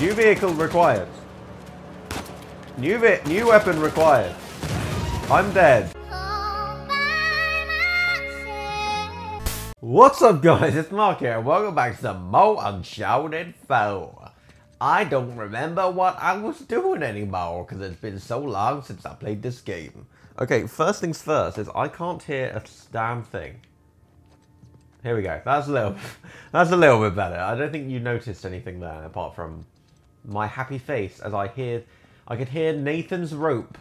New vehicle required. New weapon required. I'm dead. What's up guys, it's Mark here and welcome back to some more Uncharted 4. I don't remember what I was doing anymore because it's been so long since I played this game. Okay, first things first is I can't hear a damn thing. Here we go. That's a little bit better. I don't think you noticed anything there apart from my happy face as I could hear Nathan's rope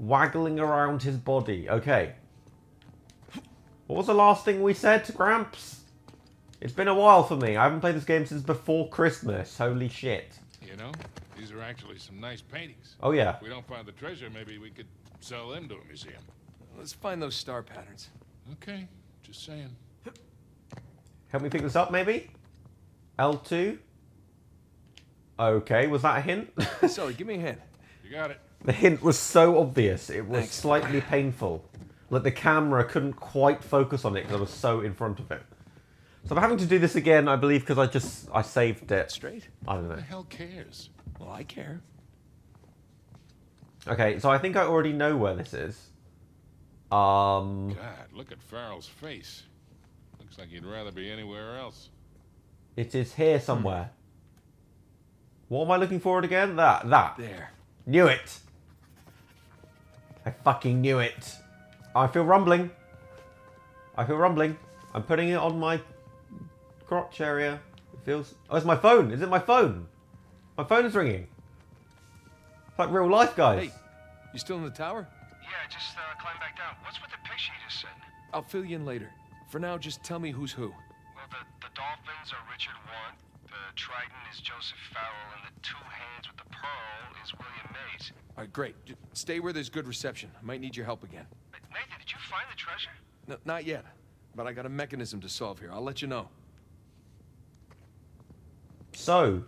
waggling around his body. Okay. What was the last thing we said to Gramps? It's been a while for me. I haven't played this game since before Christmas. Holy shit. You know, these are actually some nice paintings. Oh yeah. If we don't find the treasure, maybe we could sell them to a museum. Let's find those star patterns. Okay, just saying. Help me pick this up, maybe? L2? Okay, was that a hint? Sorry, give me a hint. You got it. The hint was so obvious, it was slightly painful. Like the camera couldn't quite focus on it because I was so in front of it. So I'm having to do this again, I believe, because I saved it. Straight? I don't know. Who the hell cares? Well, I care. Okay, so I think I already know where this is. God, look at Farrell's face. Looks like you'd rather be anywhere else. It is here somewhere. What am I looking for again? That. There. Knew it. I fucking knew it. I feel rumbling. I'm putting it on my crotch area. It feels... Oh, it's my phone. Is it my phone? My phone is ringing. It's like real life, guys. Hey, you still in the tower? Yeah, I just climbed back down. What's with the picture you just sent? I'll fill you in later. For now, just tell me who's who. Well, the dolphins are Richard Watt, the trident is Joseph Farrell, and the two hands with the pearl is William Mayes. All right, great. Just stay where there's good reception. I might need your help again. But Nathan, did you find the treasure? No, not yet. But I got a mechanism to solve here. I'll let you know. So,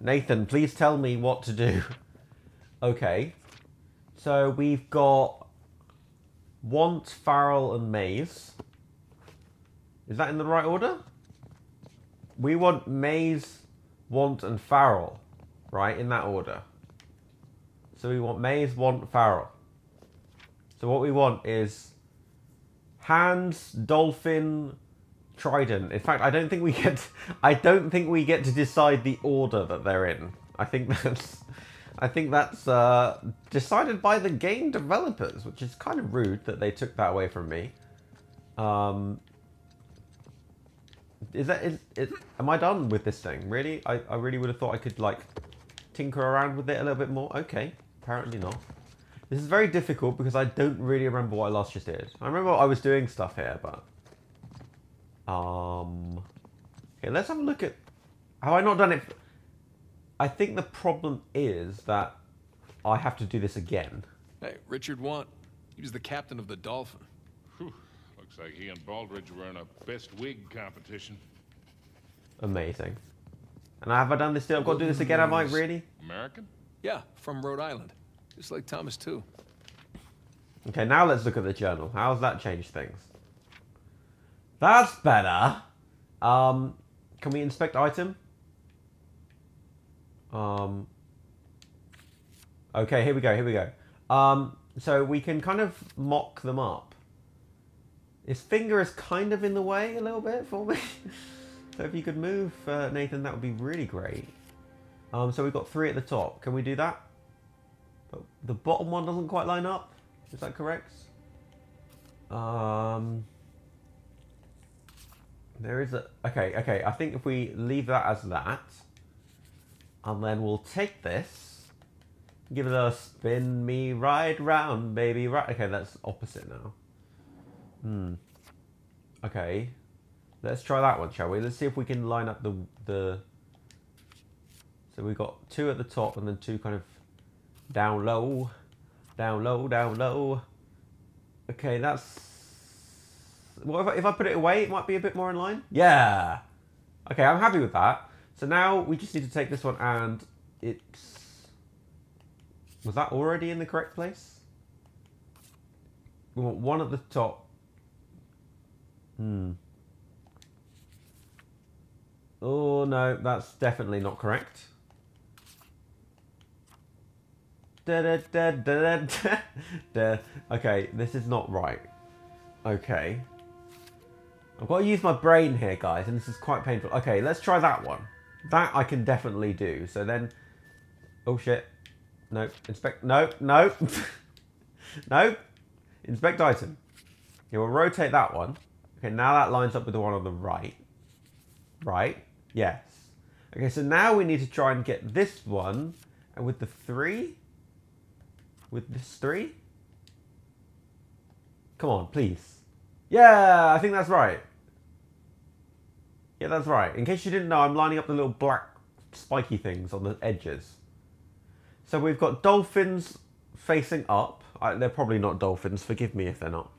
Nathan, please tell me what to do. Okay. So we've got Watt, Farrell, and Mayes. Is that in the right order? We want Mayes, Watt, and Farrell, right? In that order. So we want Mayes, Watt, Farrell. So what we want is hands, dolphin, trident. In fact, I don't think we get to decide the order that they're in. I think that's decided by the game developers, which is kind of rude that they took that away from me. Am I done with this thing? Really? I really would have thought I could, like, tinker around with it a little bit more. Okay, apparently not. This is very difficult because I don't really remember what I last just did. I remember I was doing stuff here, but... Okay, let's have a look at... Have I not done it? I think the problem is that I have to do this again. Hey, Richard Watt. He was the captain of the Dolphin. Whew. Looks like he and Baldridge were in a best wig competition. Amazing. And have I done this still? I've got to do this again, am I, really? American? Yeah, from Rhode Island. Just like Thomas, too. Okay, now let's look at the journal. How's that changed things? That's better! Can we inspect item? Okay, here we go. So we can kind of mock them up. His finger is kind of in the way a little bit for me. So if you could move, Nathan, that would be really great. So we've got three at the top. Can we do that? But the bottom one doesn't quite line up. Is that correct? There is a... Okay. I think if we leave that as that, and then we'll take this, give it a spin me right round, baby. Right. Okay, that's opposite now. Okay, let's try that one, shall we? Let's see if we can line up the... So we've got two at the top and then two kind of down low. Okay, that's... Well, if I put it away, it might be a bit more in line. Yeah! Okay, I'm happy with that. So now we just need to take this one and it's... Was that already in the correct place? We want one at the top. Oh no, that's definitely not correct. Okay, this is not right. Okay. I've got to use my brain here, guys, and this is quite painful. Okay, let's try that one. That I can definitely do. So then... Oh, shit. No. Inspect... No. No. No. Inspect item. Okay, we'll rotate that one. Okay, now that lines up with the one on the right. Right? Yes. Okay, so now we need to try and get this one. And with the three? With this three? Come on, please. Yeah, I think that's right. Yeah, that's right. In case you didn't know, I'm lining up the little black spiky things on the edges. So we've got dolphins facing up. They're probably not dolphins. Forgive me if they're not.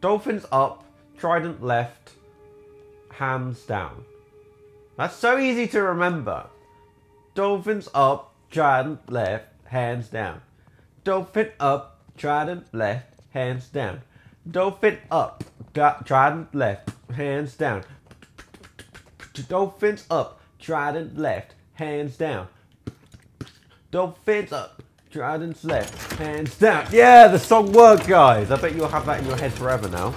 Dolphins up, trident left, hams down. That's so easy to remember. Dolphins up, trident left, hands down. Dolphin up, trident left, hands down. Dolphin up, trident left, hands down. Dolphins up, trident left, hands down. Dolphins up, tridents left, hands down. Yeah, the song worked, guys. I bet you'll have that in your head forever now.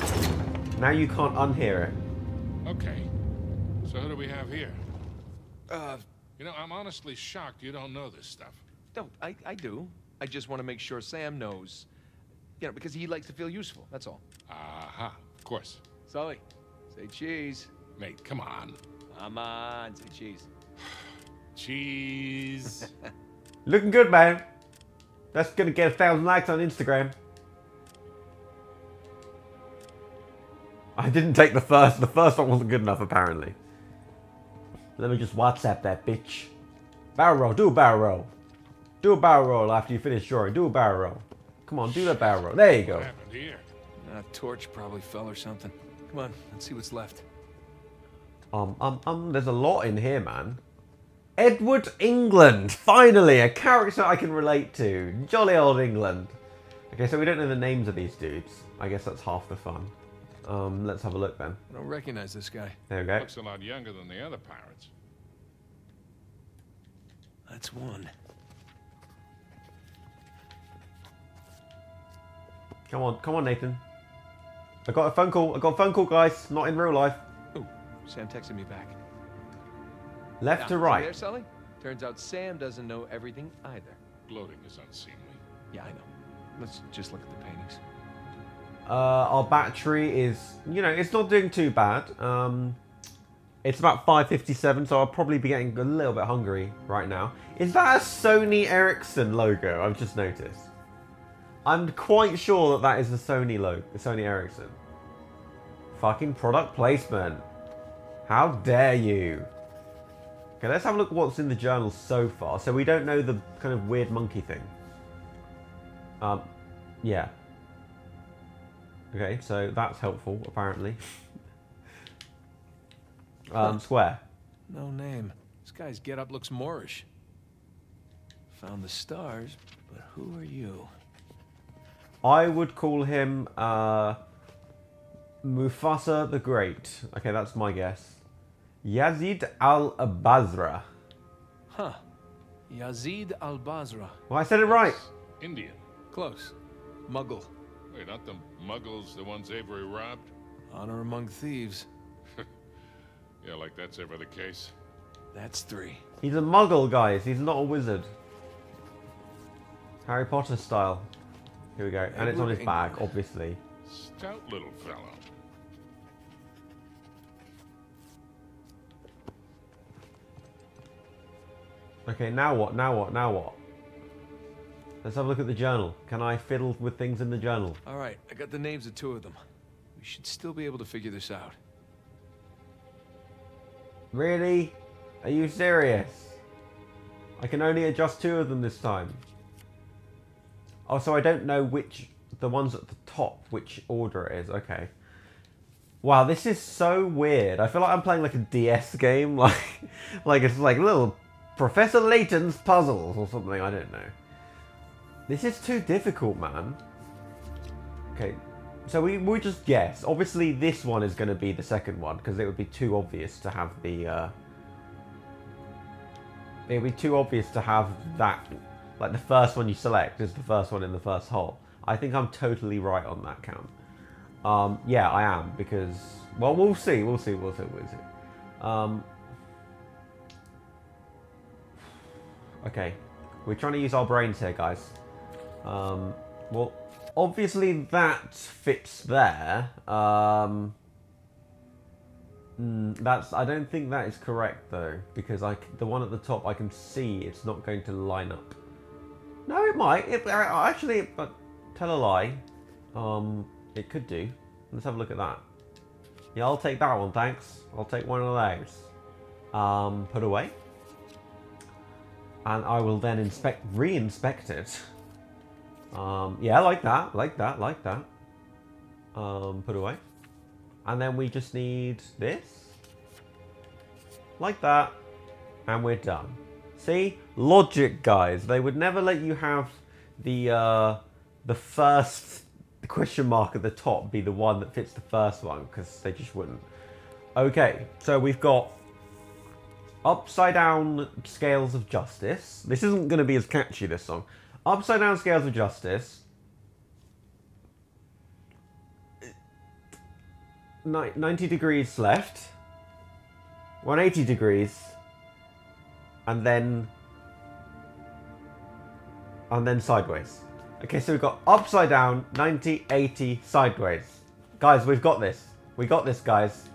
Now you can't unhear it. Okay. So who do we have here? You know, I'm honestly shocked you don't know this stuff. No, I do. I just want to make sure Sam knows. You know, because he likes to feel useful, that's all. Aha, of course. Sully, say cheese. Mate, come on. Come on, say cheese. Cheese. Looking good, man. That's gonna get 1,000 likes on Instagram. I didn't take the first. The first one wasn't good enough, apparently. Let me just WhatsApp that bitch. Barrel roll. Do a barrel roll. Do a barrel roll after you finish drawing. Do a barrel roll. Come on, do the barrel roll. There you go. What happened here? A torch probably fell or something. Come on, let's see what's left. There's a lot in here, man. Edward England. Finally, a character I can relate to. Jolly old England. Okay, so we don't know the names of these dudes. I guess that's half the fun. Let's have a look then. I don't recognize this guy. There we go. Looks a lot younger than the other pirates. That's one. Come on, come on, Nathan. I got a phone call. I got a phone call, guys. Not in real life. Ooh, Sam texted me back. Left to right. There, Sully? Turns out Sam doesn't know everything either. Gloating is unseemly. Yeah, I know. Let's just look at the paintings. Our battery is, you know, it's not doing too bad. It's about 5:57, so I'll probably be getting a little bit hungry right now. Is that a Sony Ericsson logo? I've just noticed. I'm quite sure that that is the Sony logo, Sony Ericsson. Fucking product placement. How dare you? Okay, let's have a look at what's in the journal so far. So we don't know the kind of weird monkey thing. Yeah. Okay, so that's helpful, apparently. Square. No name. This guy's get-up looks Moorish. Found the stars, but who are you? I would call him, Mufasa the Great. Okay, that's my guess. Yazid al-Bazra. Huh. Yazid al-Bazra. Well, I said it right. Indian. Close. Muggle. Wait, not the Muggles, the ones Avery robbed? Honor among thieves. Yeah, like that's ever the case. That's three. He's a Muggle, guys. He's not a wizard. Harry Potter style. Here we go. And it's on his bag, obviously. Stout little fellow. Okay, now what? Now what? Now what? Let's have a look at the journal. Can I fiddle with things in the journal? All right, I got the names of two of them. We should still be able to figure this out. Really? Are you serious? I can only adjust two of them this time. Oh, so I don't know which, the ones at the top, which order it is. Okay. Wow, this is so weird. I feel like I'm playing like a DS game. Like it's like little... Professor Layton's puzzles or something, I don't know. This is too difficult, man. Okay, so we just guess. Obviously, this one is going to be the second one, because it would be too obvious to have the... It would be too obvious to have that Like the first one you select is the first one in the first hole. I think I'm totally right on that count. Yeah, I am, because, well, we'll see. Okay, we're trying to use our brains here, guys. Well, obviously that fits there. I don't think that is correct though, because the one at the top, I can see it's not going to line up. No, it might. Actually, but tell a lie. It could do. Let's have a look at that. Yeah, I'll take that one, thanks. I'll take one of those. Put away. And I will then re-inspect it. Yeah, like that. Put away. And then we just need this. Like that. And we're done. See? Logic, guys. They would never let you have the first question mark at the top be the one that fits the first one, because they just wouldn't. Okay, so we've got upside down scales of justice. This isn't going to be as catchy, this song. Upside down scales of justice. 90 degrees left. 180 degrees. And then... and then sideways. Okay, so we've got upside down, 90, 80, sideways. Guys, we've got this. We got this, guys.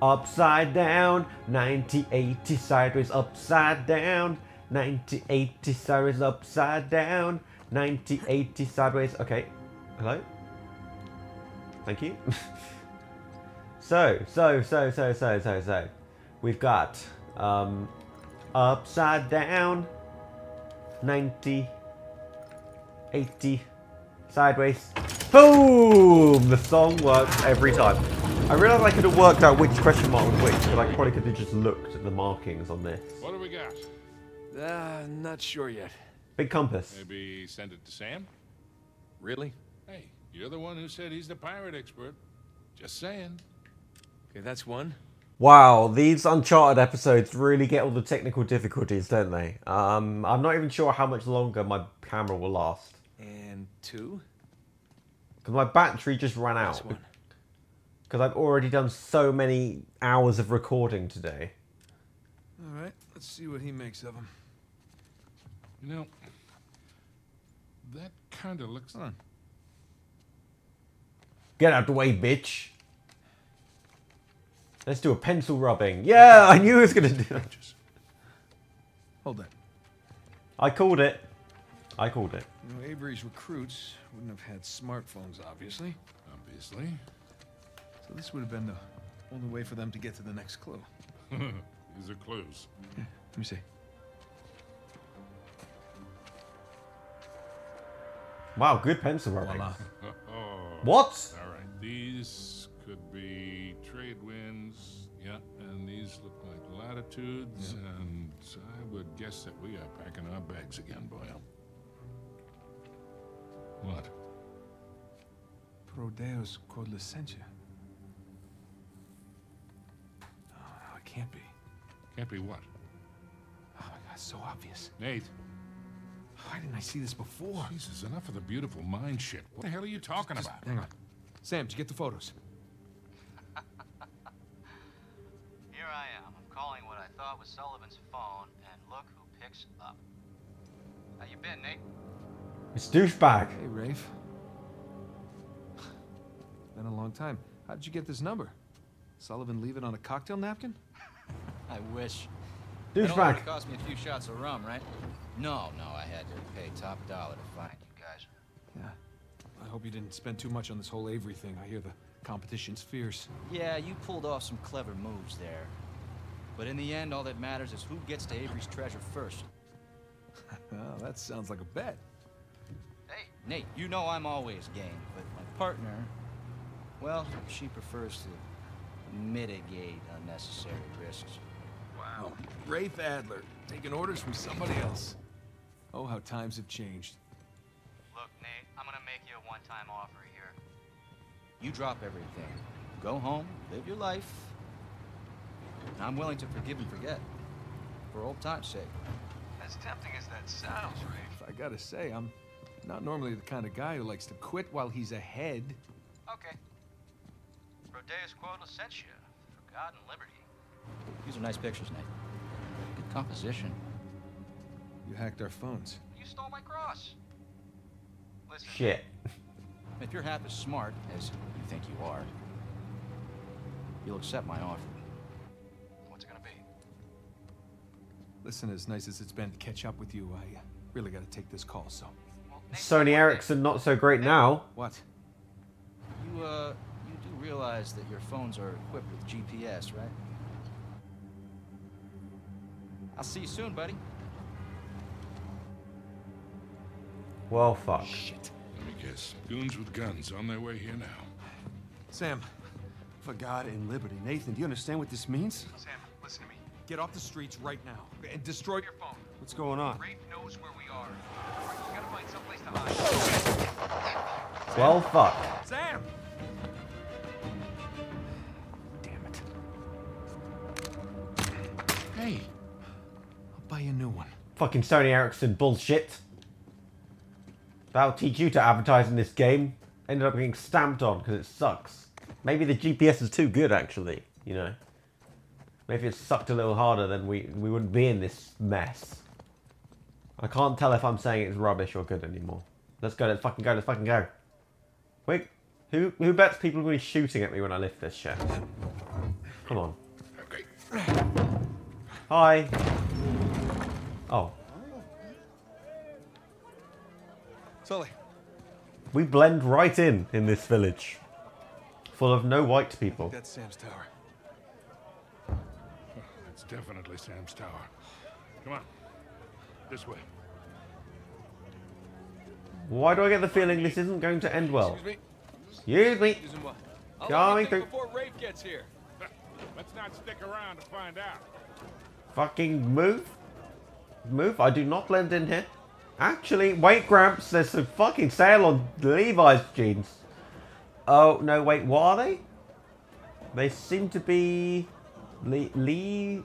Upside down, 90, 80, sideways, upside down. 90, 80, sideways, upside down. 90, 80, sideways. Okay. Hello? Thank you. So. We've got upside down, 90, 80, sideways. Boom! The song works every time. I realised I could have worked out which question mark was which, but I probably could have just looked at the markings on this. What do we got? Not sure yet. Big compass. Maybe send it to Sam? Really? Hey, you're the one who said he's the pirate expert. Just saying. Okay, that's one. Wow, these Uncharted episodes really get all the technical difficulties, don't they? I'm not even sure how much longer my camera will last. And two? Because my battery just ran out. Because I've already done so many hours of recording today. Alright, let's see what he makes of them. You know, that kind of looks... Huh. Get out of the way, bitch. Let's do a pencil rubbing. Yeah, I knew he was going to do that. Hold on. I called it. You know, Avery's recruits wouldn't have had smartphones, obviously. Obviously. So this would have been the only way for them to get to the next clue. These are clues. Yeah, let me see. Wow, good pencil rubbing. Voila. What? All right, these could be trade winds, yeah, and these look like latitudes, yeah. And I would guess that we are packing our bags again, Boyle. What? Rodeus quod licentia. Oh, no, it can't be. Can't be what? Oh my God, so obvious. Nate. Why didn't I see this before? Jesus, enough of the beautiful mind shit. What the hell are you talking about? Hang on. Sam, did you get the photos? Here I am. I'm calling what I thought was Sullivan's phone, and look who picks up. How you been, Nate? It's douchebag. Hey, Rafe. Been a long time. How did you get this number? Sullivan leave it on a cocktail napkin? I wish. Douchebag. It cost me a few shots of rum, right? No, I had to pay top dollar to find you guys. Yeah. I hope you didn't spend too much on this whole Avery thing. I hear the competition's fierce. Yeah, you pulled off some clever moves there. But in the end, all that matters is who gets to Avery's treasure first. Well, that sounds like a bet. Hey, Nate, you know I'm always game, but my partner, well, she prefers to mitigate unnecessary risks. Wow. Rafe Adler, taking orders from somebody else. Oh, how times have changed. Look, Nate, I'm gonna make you a one-time offer here. You drop everything. Go home, live your life. I'm willing to forgive and forget. For old time's sake. As tempting as that sounds, Rafe. I gotta say, I'm not normally the kind of guy who likes to quit while he's ahead. Okay. Rodeus quod licentia, for God and liberty. These are nice pictures, Nate. Good composition. You hacked our phones. You stole my cross. Listen. Shit. If you're half as smart as you think you are, you'll accept my offer. What's it gonna be? Listen, as nice as it's been to catch up with you, I really gotta take this call, so... Well, Sony Ericsson, not so great now. What? You do realize that your phones are equipped with GPS, right? I'll see you soon, buddy. Well, fuck. Shit. Let me guess. Goons with guns on their way here now. Sam. For God and liberty. Nathan, do you understand what this means? Sam, listen to me. Get off the streets right now. And destroy your phone. What's going on? Rafe knows where we are. We gotta find someplace to hide. Well, fuck. Sam! Damn it. Hey. I'll buy you a new one. Fucking Sony Ericsson bullshit. That'll teach you to advertise in this game. Ended up getting stamped on because it sucks. Maybe the GPS is too good, actually, you know. Maybe if it sucked a little harder, then we wouldn't be in this mess. I can't tell if I'm saying it's rubbish or good anymore. Let's go, let's fucking go, let's fucking go. Wait, who bets people are going to be shooting at me when I lift this shit? Come on. Okay. Hi. Oh. Sully. We blend right in this village. Full of no white people. That's Sam's tower. It's definitely Sam's tower. Come on. This way. Why do I get the feeling this isn't going to end well? Excuse me. Coming through. Before Rafe gets here. Let's not stick around to find out. Fucking move. Move. I do not blend in here. Actually, wait, Gramps, there's some fucking sale on Levi's jeans. Oh, no, wait, what are they? They seem to be... Leas.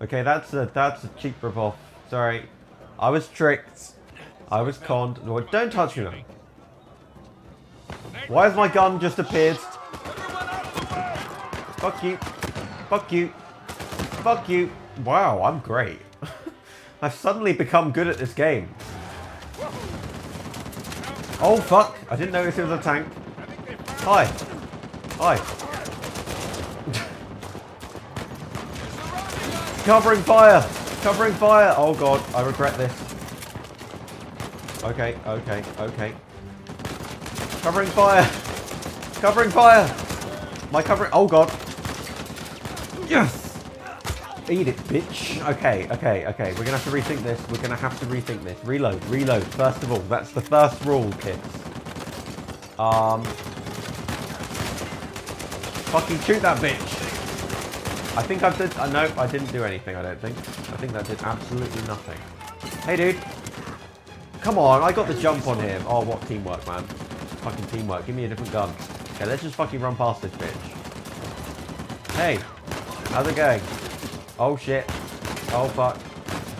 Okay, that's a cheap ripoff. Sorry. I was tricked. I was conned. No, don't touch me now. Why has my gun just appeared? Fuck you. Fuck you. Fuck you. Wow, I'm great. I've suddenly become good at this game. Oh fuck, I didn't notice it was a tank. Hi. Hi. Covering fire! Covering fire! Oh god, I regret this. Okay, okay, okay. Covering fire! Covering fire! My covering... Oh god. Yes! Eat it, bitch. Okay, okay, okay. We're gonna have to rethink this. We're gonna have to rethink this. Reload, reload. First of all, that's the first rule, kids. Fucking shoot that bitch. I think I've did. Nope, I didn't do anything. I don't think. I think that did absolutely nothing. Hey, dude. Come on, I got the jump on him. Oh, what teamwork, man. Fucking teamwork. Give me a different gun. Okay, let's just fucking run past this bitch. Hey, how's it going? Oh shit. Oh fuck.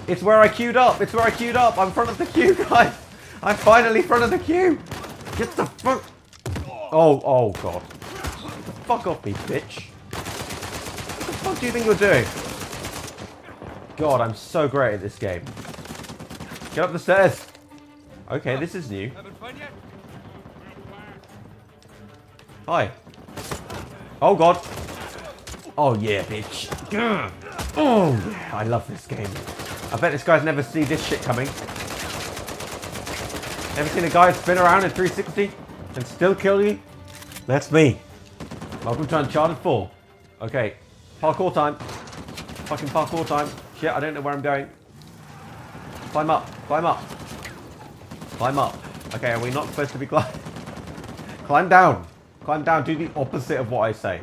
It's where I queued up. It's where I queued up. I'm in front of the queue, guys. I'm finally in front of the queue. Get the fuck. Oh, oh god. Get the fuck off me, bitch. What the fuck do you think you're doing? God, I'm so great at this game. Get up the stairs. Okay, this is new. Hi. Oh god. Oh yeah, bitch. Grr. Oh, yeah, I love this game. I bet this guy's never seen this shit coming. Never seen a guy spin around in 360 and still kill you? That's me. Welcome to Uncharted 4. Okay, parkour time. Fucking parkour time. Shit, I don't know where I'm going. Climb up, climb up. Climb up. Okay, are we not supposed to be climbing? Climb down. Climb down, do the opposite of what I say.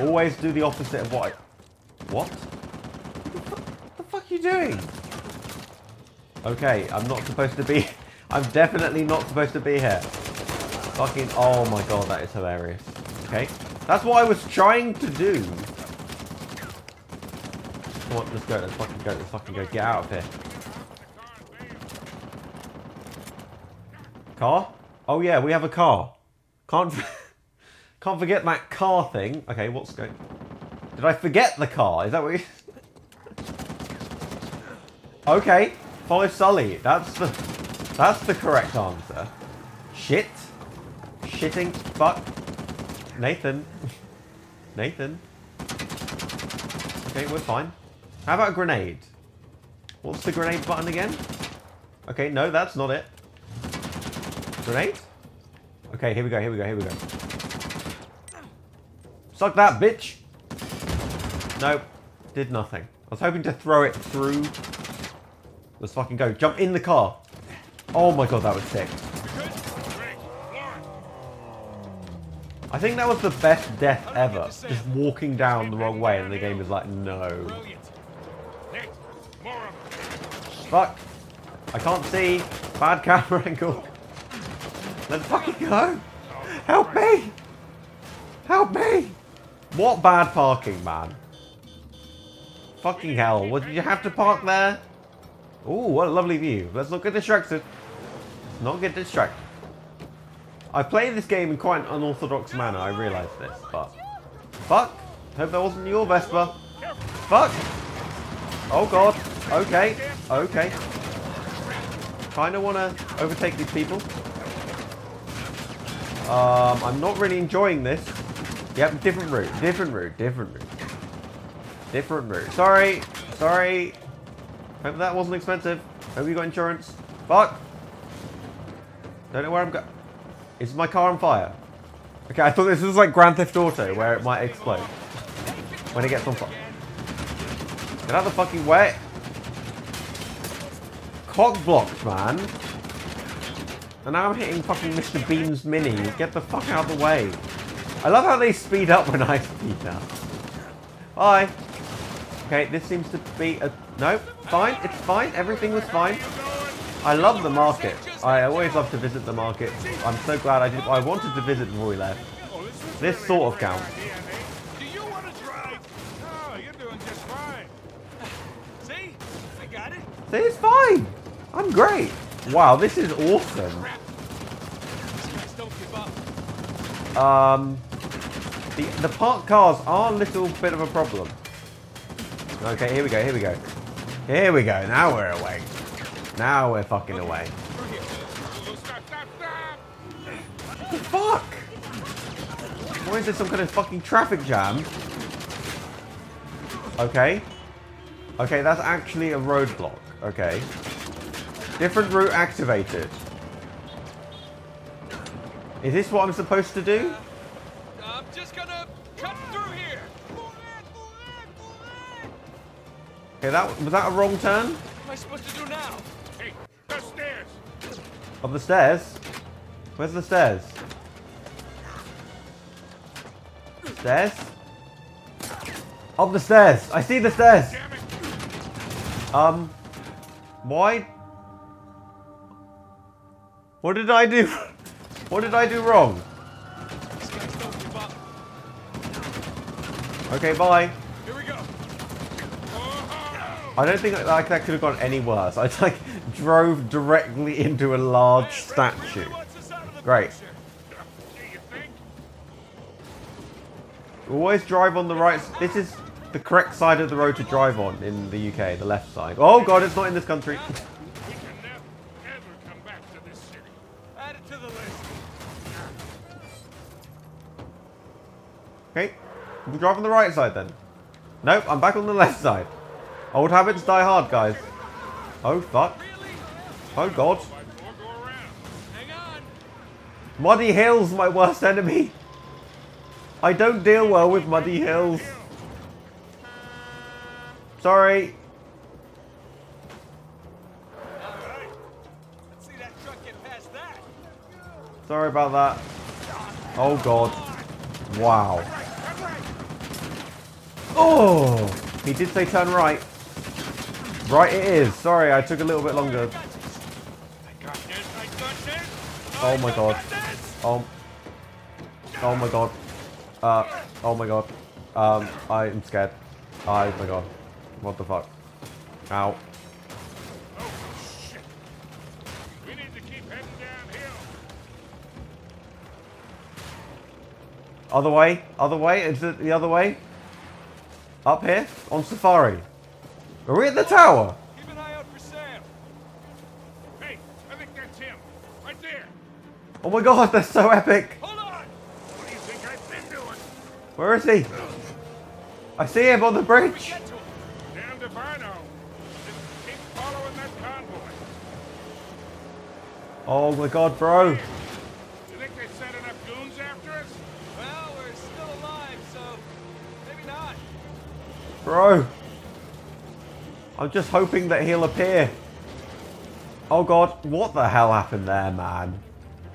Always do the opposite of what I... What? What the fuck are you doing? Okay, I'm not supposed to be... I'm definitely not supposed to be here. Fucking... Oh my god, that is hilarious. Okay. That's what I was trying to do. Come on, let's go, let's fucking go, let's fucking go. Get out of here. Car? Oh yeah, we have a car. Can't forget that car thing. Okay, what's going... Did I forget the car? Is that what you... Okay, follow Sully. That's the correct answer. Shit. Shitting. Fuck. Nathan. Nathan. Okay, we're fine. How about a grenade? What's the grenade button again? Okay, no, that's not it. Grenade? Okay, here we go, here we go, here we go. Suck that, bitch! Nope. Did nothing. I was hoping to throw it through. Let's fucking go. Jump in the car. Oh my god, that was sick. I think that was the best death ever. Just walking down the wrong way and the game is like, no. Fuck. I can't see. Bad camera angle. Let's fucking go. Help me. Help me. What bad parking, man. Fucking hell. What, did you have to park there? Ooh, what a lovely view. Let's not get distracted. Let's not get distracted. I play this game in quite an unorthodox manner, I realise this, but... Fuck! Hope that wasn't your Vespa. Fuck! Oh god. Okay. Okay. Kinda wanna overtake these people. I'm not really enjoying this. Yep, different route. Different route. Different route. Different route. Sorry. Sorry. Hope that wasn't expensive. Hope you got insurance. Fuck! Don't know where I'm going. Is my car on fire? Okay, I thought this was like Grand Theft Auto, where it might explode when it gets on fire. Get out of the fucking way. Cock blocked, man. And now I'm hitting fucking Mr. Bean's Mini. Get the fuck out of the way. I love how they speed up when I speed up. Bye. Okay, this seems to be a... Nope, fine, it's fine. Everything was fine. I love the market. I always love to visit the market. I'm so glad I did. I wanted to visit before we left. This sort of counts. Do you want to drive? No, you're doing just fine. See? I got it. See, it's fine. I'm great. Wow, this is awesome. The parked cars are a little bit of a problem. Okay, here we go, here we go. Here we go, now we're awake. Now we're fucking away. What the fuck? Why is there some kind of fucking traffic jam? Okay. Okay, that's actually a roadblock. Okay. Different route activated. Is this what I'm supposed to do? I'm just gonna cut through here. Okay, that was that a wrong turn? What am I supposed to do now? Up the stairs? Where's the stairs? Stairs? Up the stairs! I see the stairs! Why? What did I do? What did I do wrong? Okay, bye. Here we go. I don't think like that could have gone any worse. I like drove directly into a large statue. Great. Always drive on the right. This is the correct side of the road to drive on in the UK, the left side. Oh god, it's not in this country. Okay, we'll drive on the right side then. Nope, I'm back on the left side. Old habits die hard, guys. Oh fuck. Oh god. Muddy hills, my worst enemy. I don't deal well with muddy hills. Sorry. Sorry about that. Oh god. Wow. Oh! He did say turn right. Right it is. Sorry, I took a little bit longer. Oh my god. Oh my god. Oh my god. I'm scared. Oh my god. What the fuck? Ow. Oh, shit. We need to keep heading downhill. Other way? Other way? Is it the other way? Up here? On safari. Are we at the tower? Keep an eye out for Sam. Hey, I think that's him. Right there. Oh my god, that's so epic. Hold on. What do you think I've been doing? Where is he? I see him on the bridge. Damned if I know. Just keep following that convoy. Oh my god, bro. You think they sent enough goons after us? Well, we're still alive, so maybe not. Bro. I'm just hoping that he'll appear. Oh god, what the hell happened there, man?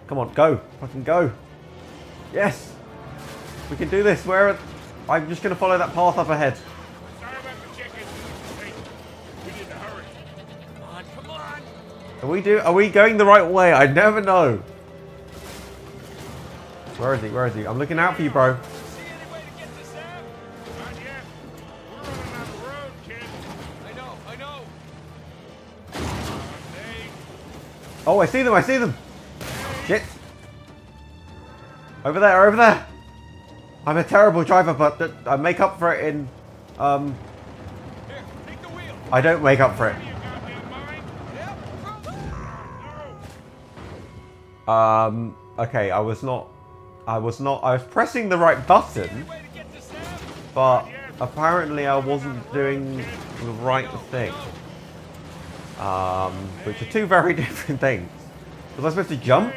Come on, go. Fucking go. Yes. We can do this. Where are... I'm just going to follow that path up ahead. Sorry about the chicken. We need to hurry. Come on, come on. Are we going the right way? I never know. Where is he? Where is he? I'm looking out for you, bro. See any way to get to Sam? Not yet. We're running out of the road, kid. I know, I know. Oh, I see them, I see them. Shit. Over there, over there. I'm a terrible driver, but I make up for it in, Here, take the wheel. I don't make up for it. Okay, I was pressing the right button, but apparently I wasn't doing the right thing. Which are two very different things. Was I supposed to jump?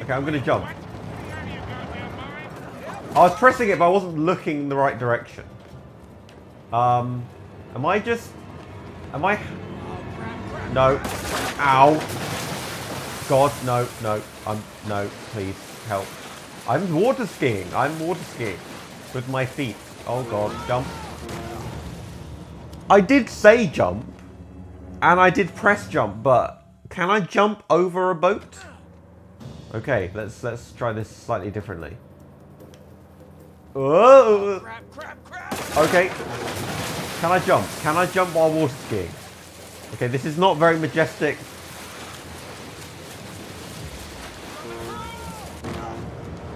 Okay, I'm gonna jump. I was pressing it, but I wasn't looking in the right direction. Am I just... Am I... No. Ow. God, no, no. No, please, help. I'm water skiing. I'm water skiing. With my feet. Oh, God. Jump. I did say jump. And I did press jump, but... Can I jump over a boat? Okay, let's try this slightly differently. Oh, crap, crap, crap. Okay. Can I jump? Can I jump while water skiing? Okay, this is not very majestic.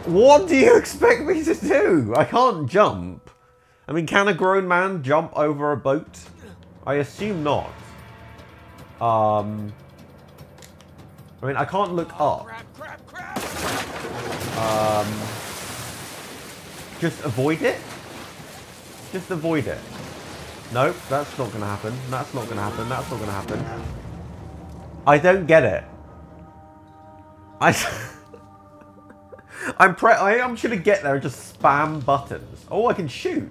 What do you expect me to do? I can't jump. I mean, can a grown man jump over a boat? I assume not. I mean, I can't look up. Just avoid it? Just avoid it. Nope, that's not gonna happen. That's not gonna happen. That's not gonna happen. I don't get it. I'm gonna get there and just spam buttons. Oh, I can shoot.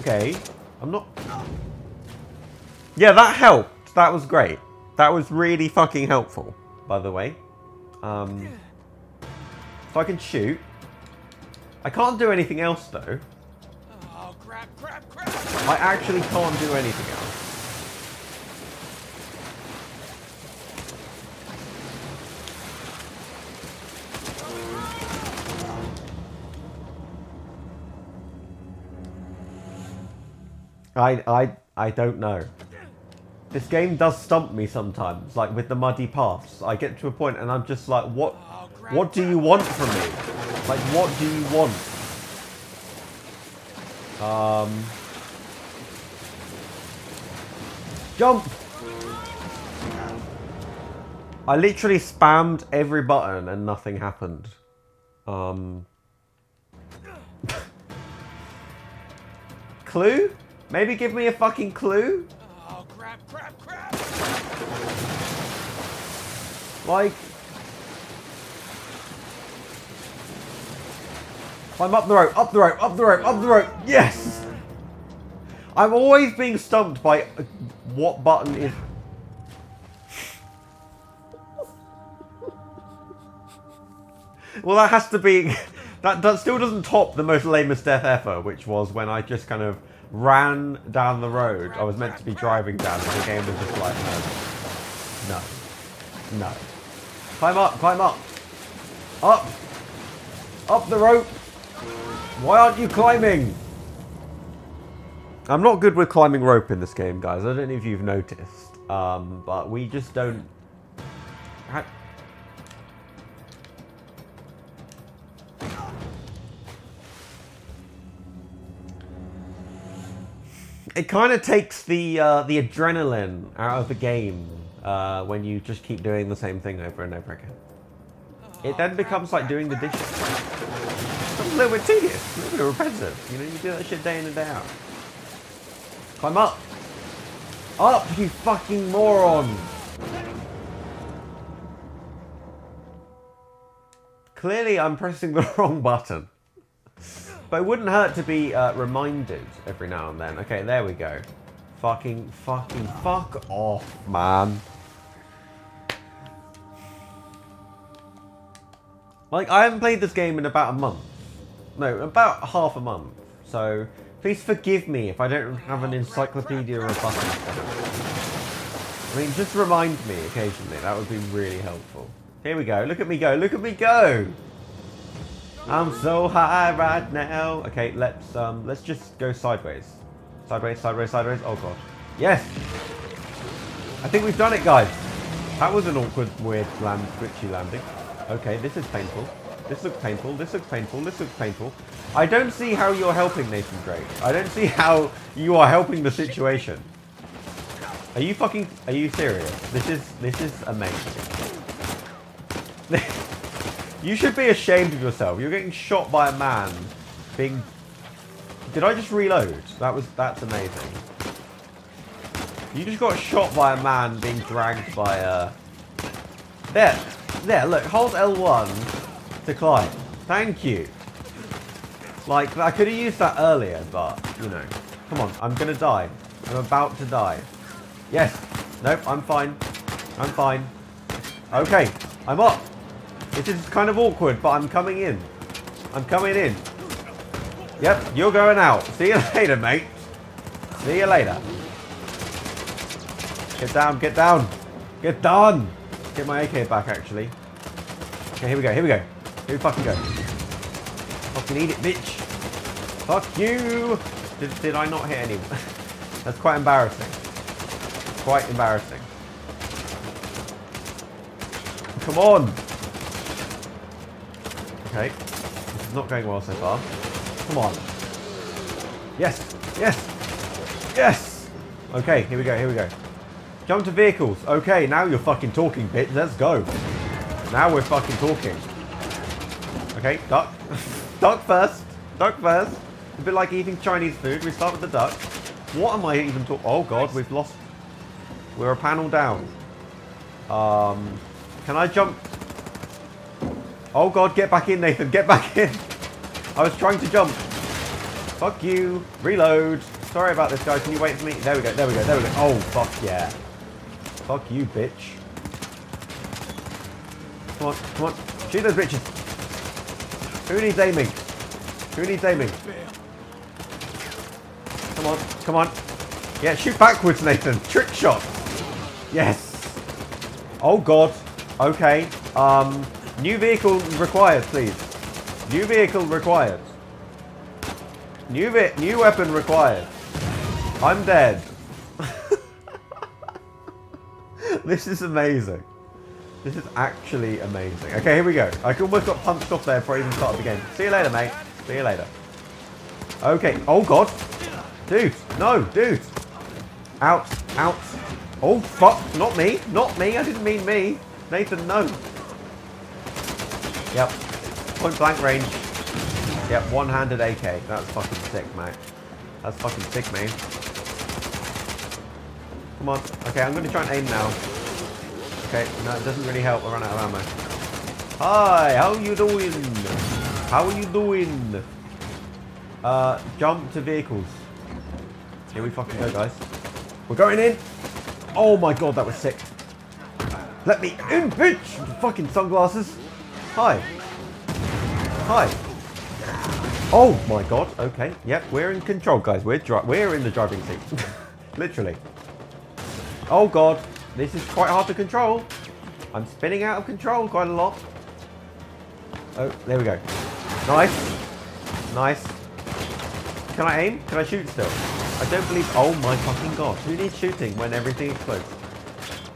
Okay. I'm not... Yeah, that helped. That was great. That was really fucking helpful, by the way. So I can shoot. I can't do anything else, though. Oh, crap, crap, crap. I actually can't do anything else. I don't know. This game does stump me sometimes, like with the muddy paths. I get to a point and I'm just like, what do you want from me? Like, what do you want? Jump! I literally spammed every button and nothing happened. Clue? Maybe give me a fucking clue? Oh, crap, crap, crap! Like... Climb up the rope, up the rope, up the rope, up the rope. Yes! I'm always being stumped by what button is... Well, that has to be... That still doesn't top the most lamest death ever, which was when I just kind of ran down the road. I was meant to be driving down and the game was just like, no. No. No. Climb up, climb up. Up. Up the rope. Why aren't you climbing? I'm not good with climbing rope in this game, guys. I don't know if you've noticed, but we just don't... It kind of takes the adrenaline out of the game when you just keep doing the same thing over and over again. It then becomes like doing the dishes. It's a little bit tedious, a little bit repetitive. You know, you do that shit day in and day out. Climb up! Up, you fucking moron! Clearly I'm pressing the wrong button. But it wouldn't hurt to be reminded every now and then. Okay, there we go. Fucking fuck off, man. Like, I haven't played this game in about a month. No, about half a month. So, please forgive me if I don't have an encyclopedia or a button. I mean, just remind me occasionally. That would be really helpful. Here we go. Look at me go. Look at me go! I'm so high right now. Okay, let's just go sideways. Sideways, sideways, sideways. Oh god. Yes! I think we've done it, guys. That was an awkward, weird, twitchy landing. Okay, this is painful. This looks painful. This looks painful. This looks painful. I don't see how you're helping, Nathan Drake. I don't see how you are helping the situation. Are you fucking... Are you serious? This is amazing. You should be ashamed of yourself. You're getting shot by a man being... Did I just reload? That's amazing. You just got shot by a man being dragged by a... There, look. Hold L1 to climb. Thank you. Like, I could have used that earlier, but, you know. Come on, I'm gonna die. I'm about to die. Yes. Nope, I'm fine. I'm fine. Okay, I'm up. This is kind of awkward, but I'm coming in. I'm coming in. Yep, you're going out. See you later, mate. See you later. Get down, get down. Get down. Get my AK back, actually. Okay, here we go, here we go. Here we fucking go. Fucking eat it, bitch. Fuck you. Did I not hit anyone? That's quite embarrassing. Quite embarrassing. Come on. Okay, this is not going well so far. Come on. Yes, yes, yes! Okay, here we go, here we go. Jump to vehicles. Okay, now you're fucking talking, bitch. Let's go. Now we're fucking talking. Okay, duck. Duck first. Duck first. A bit like eating Chinese food. We start with the duck. What am I even talking... Oh, God, we've lost... We're a panel down. Can I jump... Oh god, get back in, Nathan, get back in! I was trying to jump. Fuck you. Reload. Sorry about this, guy. Can you wait for me? There we go, there we go, there we go. Oh, fuck yeah. Fuck you, bitch. Come on, come on. Shoot those bitches. Who needs aiming? Who needs aiming? Come on, come on. Yeah, shoot backwards, Nathan. Trick shot. Yes. Oh god. Okay. New vehicle required, please. New vehicle required. New weapon required. I'm dead. This is amazing. This is actually amazing. Okay, here we go. I almost got punched off there before I even started the game. See you later, mate. See you later. Okay. Oh, God. Dude. No, dude. Out. Out. Oh, fuck. Not me. Not me. I didn't mean me. Nathan, no. Yep. Point blank range. Yep, one-handed AK. That's fucking sick, mate. That's fucking sick, mate. Come on. Okay, I'm going to try and aim now. Okay, no, it doesn't really help. I ran out of ammo. Hi, how are you doing? How are you doing? Jump to vehicles. Here we fucking go, guys. We're going in. Oh my god, that was sick. Let me in, bitch! Fucking sunglasses. Hi. Hi. Oh my god. Okay. Yep, we're in control, guys. We're in the driving seat. Literally. Oh god. This is quite hard to control. I'm spinning out of control quite a lot. Oh, there we go. Nice. Nice. Can I aim? Can I shoot still? I I don't believe. Oh my fucking god! Who needs shooting when everything explodes?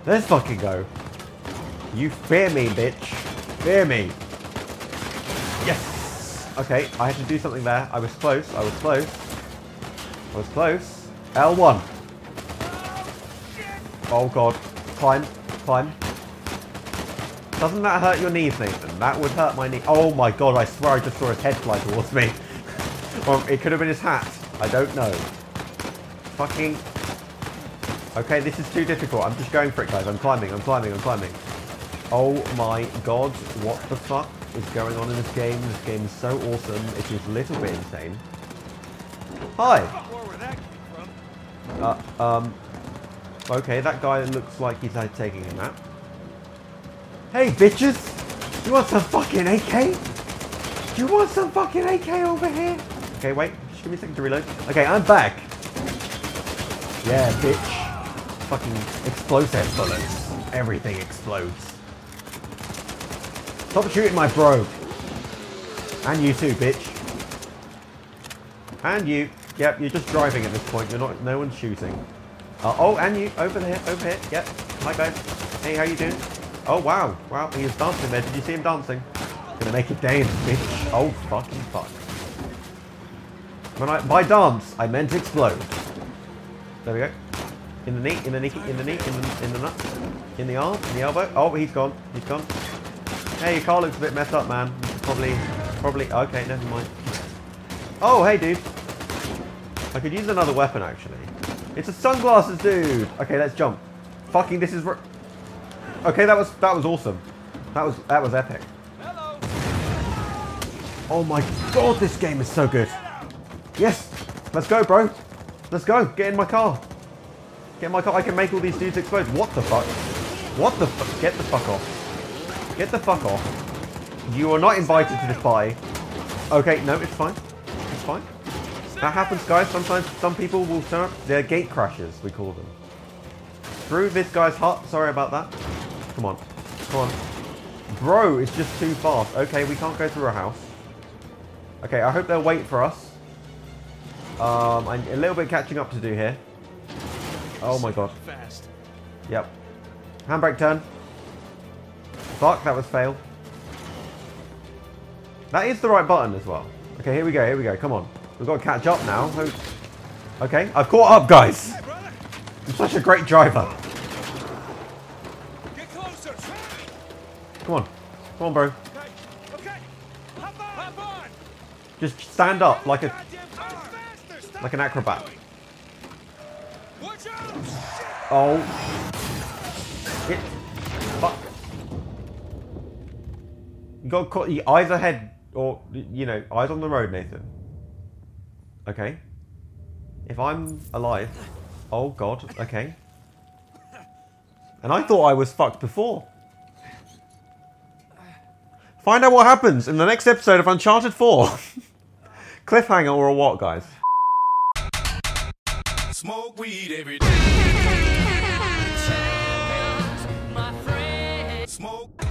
Let's fucking go. You fear me, bitch. Fear me. Yes. Okay, I had to do something there. I was close. I was close. I was close. L1. Oh god. Climb. Climb. Doesn't that hurt your knees, Nathan? That would hurt my knee. Oh my god, I swear I just saw his head fly towards me. Or it could have been his hat. I don't know. Fucking... Okay, this is too difficult. I'm just going for it, guys. I'm climbing, I'm climbing, I'm climbing. Oh my god, what the fuck is going on in this game? This game is so awesome. It is a little bit insane. Hi! Okay, that guy looks like he's taking a nap. Hey, bitches! You want some fucking AK? You want some fucking AK over here? Okay, wait. Just give me a second to reload. Okay, I'm back. Yeah, bitch. Fucking explosive bullets. Everything explodes. Stop shooting my bro. And you too, bitch. And you. Yep, you're just driving at this point. You're not. No one's shooting. Oh, and you. Over here. Over here. Yep. Hi, guys. Hey, how you doing? Oh wow, wow, he was dancing there. Did you see him dancing? Gonna make it dance, bitch. Oh fucking fuck. When I, by dance, I meant explode. There we go. In the knee, in the knee, in the knee, in the nuts, in the arm, in the elbow. Oh, he's gone, he's gone. Hey, your car looks a bit messed up, man. Probably, okay, never mind. Oh, hey dude. I could use another weapon, actually. It's a sunglasses dude. Okay, let's jump. Fucking, this is... Okay, that was awesome. That was epic. Hello. Oh my god, this game is so good. Yes, let's go, bro. Let's go. Get in my car. Get in my car. I can make all these dudes explode. What the fuck? What the fuck? Get the fuck off. Get the fuck off. You are not invited to this party. Okay, no, it's fine. It's fine. That happens, guys. Sometimes some people will turn up. They're gate crashers, we call them. Through this guy's hut. Sorry about that. Come on. Come on. Bro, it's just too fast. Okay, we can't go through a house. Okay, I hope they'll wait for us. I'm a little bit catching up to do here. Oh my god. Yep. Handbrake turn. Fuck, that was fail. That is the right button as well. Okay, here we go, here we go. Come on. We've got to catch up now. Okay, I've caught up, guys. I'm such a great driver. Come on. Come on, bro. Okay. Okay. Hop on. Just stand up like a... Like an acrobat. Watch out. Oh. Shit. Fuck. You got caught. Eyes ahead or, you know, eyes on the road, Nathan. Okay. If I'm alive. Oh, God. Okay. And I thought I was fucked before. Find out what happens in the next episode of Uncharted 4. Cliffhanger or what, guys? Smoke weed every day. Smoke.